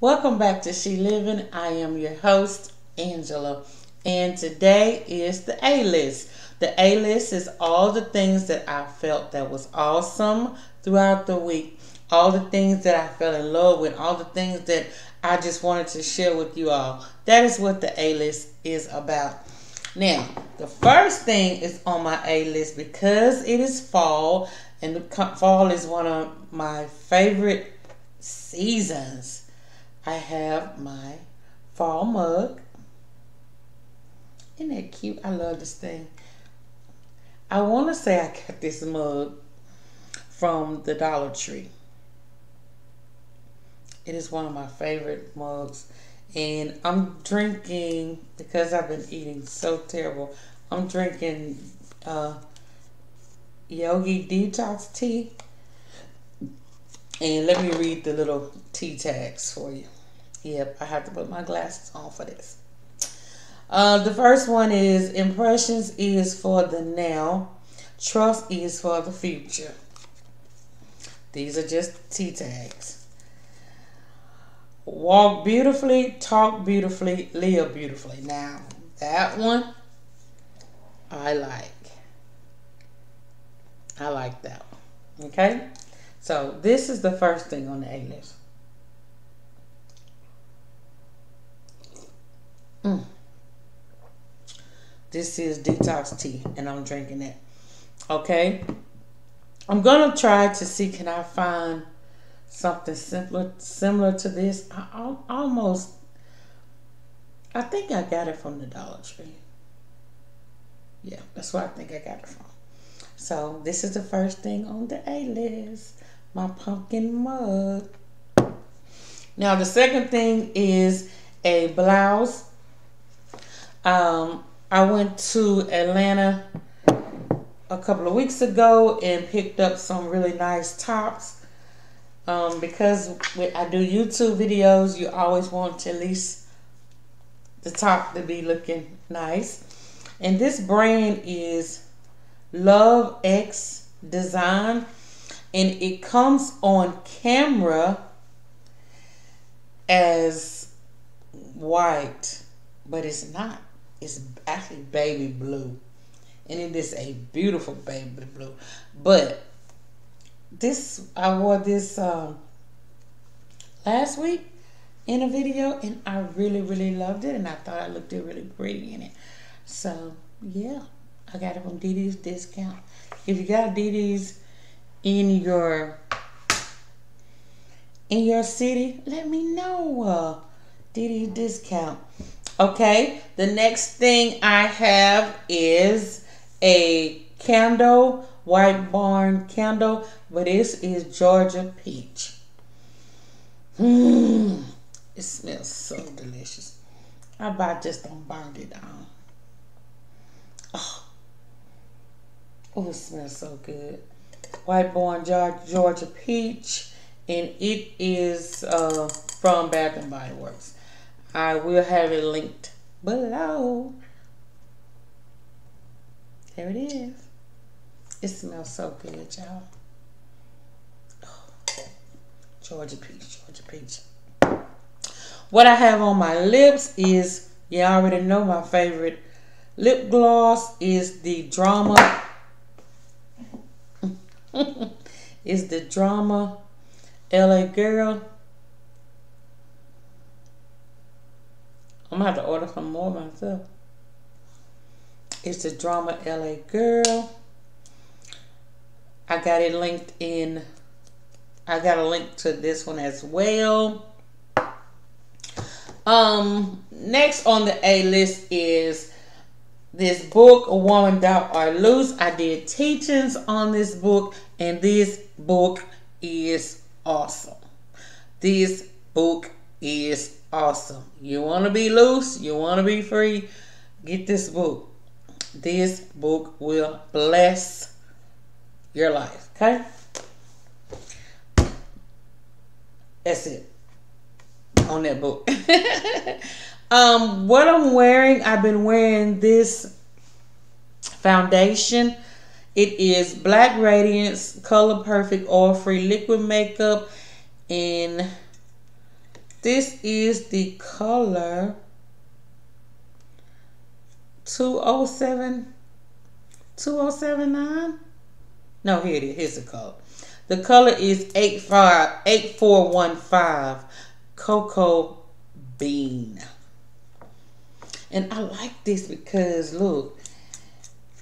Welcome back to She Living. I am your host, Angela, and today is the A-list. The A-list is all the things that I felt that was awesome throughout the week, all the things that I fell in love with, all the things that I just wanted to share with you all. That is what the A-list is about. Now, the first thing is on my A-list because it is fall, and fall is one of my favorite seasons. I have my fall mug. Isn't that cute? I love this thing. I want to say I got this mug from the Dollar Tree. It is one of my favorite mugs. And I'm drinking, because I've been eating so terrible, I'm drinking Yogi Detox Tea. And let me read the little tea tags for you. Yep, I have to put my glasses on for this. The first one is, impressions is for the now, trust is for the future. These are just tea tags. Walk beautifully, talk beautifully, live beautifully. Now, that one, I like. I like that one. Okay? So, this is the first thing on the A-list. This is detox tea, and I'm drinking it. Okay? I'm going to try to see, can I find something similar to this. I think I got it from the Dollar Tree. Yeah, that's where I think I got it from. So this is the first thing on the A-list, my pumpkin mug. Now the second thing is a blouse. I went to Atlanta a couple of weeks ago and picked up some really nice tops. Because I do YouTube videos, you always want to at least the top to be looking nice. And this brand is Love X Design. And it comes on camera as white, but it's not. It's actually baby blue. And it is a beautiful baby blue. But this, I wore this last week in a video, and I really loved it, and I thought I looked really pretty in it. So yeah, I got it from DD's Discount. If you got DD's in your city, let me know. DD's Discount. Okay, the next thing I have is a candle, White Barn candle, but this is Georgia Peach. It smells so delicious. I about just don't burn it down. Oh, it smells so good. White Barn Georgia Peach, and it is from Bath and Body Works. I will have it linked below. There it is. It smells so good, y'all. Oh, Georgia Peach, Georgia Peach. What I have on my lips is, you already know my favorite lip gloss is the Drama. It's the Drama LA Girl. I'm going to have to order some more myself. It's the Drama LA Girl. I got it linked in. I got a link to this one as well. Next on the A-list is this book, Woman Thou Art Loosed. I did teachings on this book, and this book is awesome. This book is awesome. You want to be loose, you want to be free, get this book. This book will bless your life, okay? That's it on that book. What I'm wearing, I've been wearing this foundation. It is Black Radiance Color Perfect Oil Free Liquid Makeup in This is the color 2079. No, here it is. Here's the color. The color is 8415 Cocoa Bean. And I like this because look,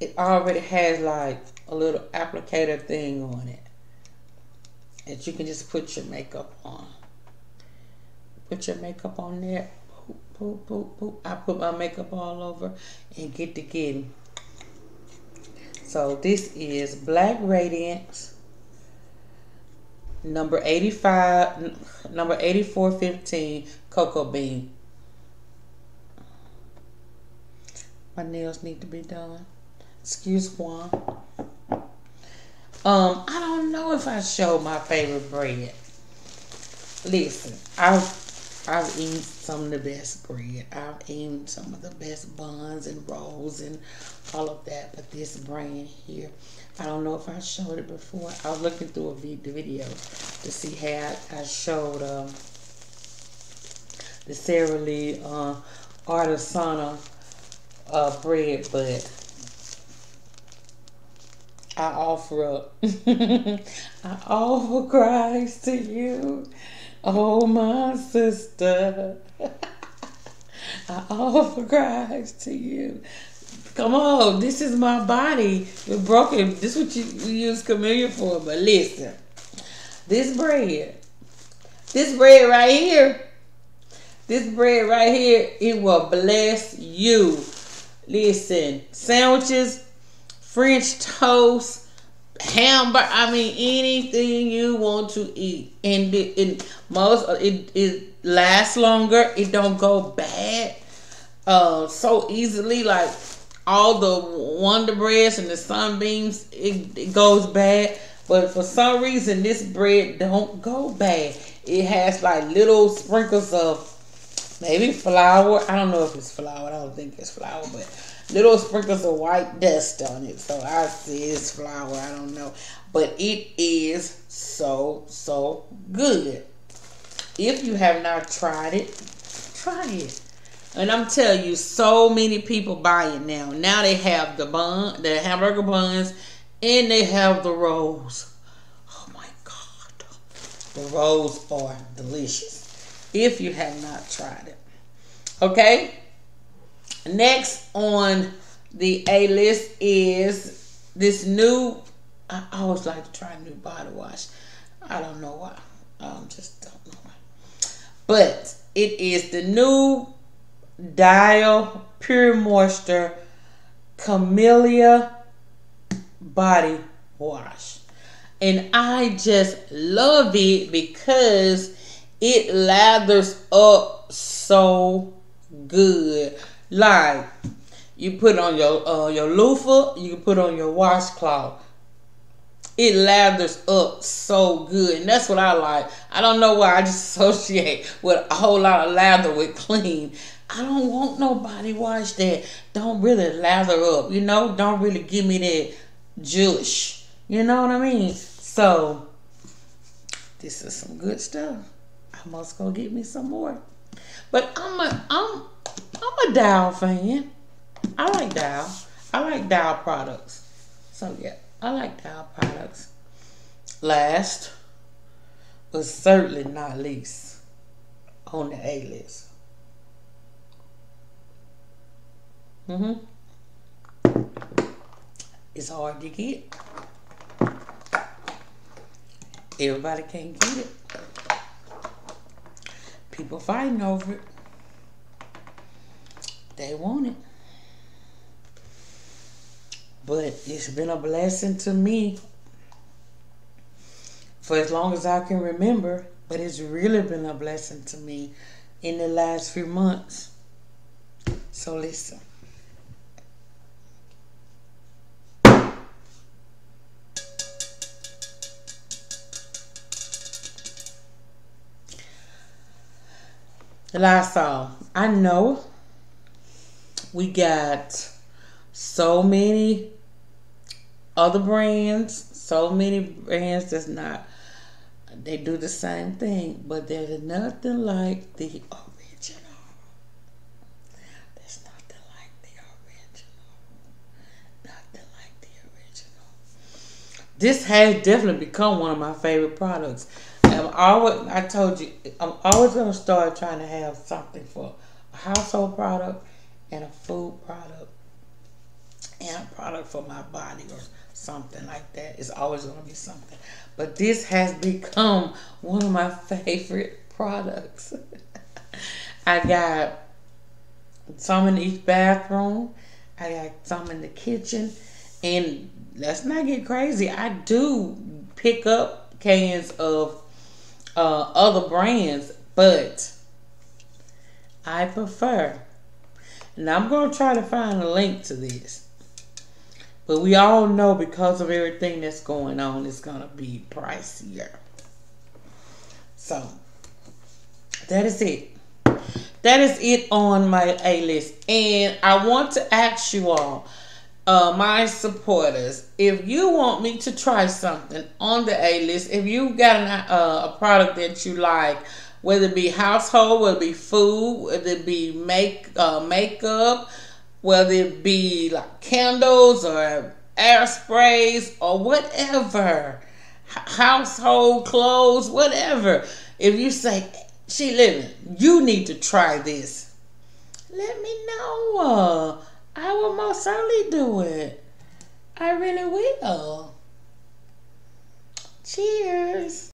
it already has like a little applicator thing on it that you can just put your makeup on. Put your makeup on there. Boop, boop, boop, boop. I put my makeup all over and get to getting. So this is Black Radiance number 85, number 8415 Cocoa Bean. My nails need to be done. Excuse Juan. I don't know if I showed my favorite bread. Listen, I've eaten some of the best bread. I've eaten some of the best buns and rolls and all of that. But this brand here, I don't know if I showed it before. I was looking through the video to see how I showed the Sara Lee Artesano bread, but I offer up. I offer Christ to you, oh my sister. I offer Christ to you. Come on, this is my body. We're broken. This is what you use Camellia for. But listen, this bread right here, it will bless you. Listen, sandwiches, French toast, hamburger, I mean anything you want to eat. And it lasts longer. It don't go bad so easily. Like all the Wonder Breads and the Sunbeams, it goes bad. But for some reason, this bread don't go bad. It has like little sprinkles of maybe flour. I don't know if it's flour. I don't think it's flour, but little sprinkles of white dust on it. So I see it's flour. I don't know. But it is so, so good. If you have not tried it, try it. And I'm telling you, so many people buy it now. Now they have the bun, the hamburger buns, and they have the rolls. Oh my God. The rolls are delicious. If you have not tried it. Okay. Next on the A-list is this new. I always like to try new body wash. I don't know why. I just don't know why. But it is the new Dial Pure Moisture Camellia Body Wash. And I just love it because it lathers up so good. Like you put on your loofah, you put on your washcloth. It lathers up so good, and that's what I like. I don't know why I just associate with a whole lot of lather with clean. I don't want no body wash that don't really lather up. You know, don't really give me that juice. You know what I mean? So this is some good stuff. I must go get me some more. But I'm a Dial fan. I like Dial. I like Dial products. So yeah, I like Dial products. Last, but certainly not least, on the A list. It's hard to get. Everybody can't get it. People fighting over it. They want it. But it's been a blessing to me for as long as I can remember. But it's really been a blessing to me in the last few months. So listen. Lysol. I know we got so many other brands, that's not They do the same thing, but there's nothing like the original. There's nothing like the original. Nothing like the original. This has definitely become one of my favorite products. I told you, I'm always going to start trying to have something for a household product and a food product and a product for my body or something like that. It's always going to be something. But this has become one of my favorite products. I got some in each bathroom. I got some in the kitchen. And let's not get crazy. I do pick up cans of other brands, but I prefer. Now I'm going to try to find a link to this. But we all know because of everything that's going on, it's going to be pricier. So, that is it. That is it on my A-list. And I want to ask you all, my supporters, if you want me to try something on the A-list, if you've got a product that you like, whether it be household, whether it be food, whether it be makeup, whether it be like candles or air sprays or whatever, household clothes, whatever. If you say, She Living, you need to try this, let me know. I will most certainly do it. I really will. Cheers.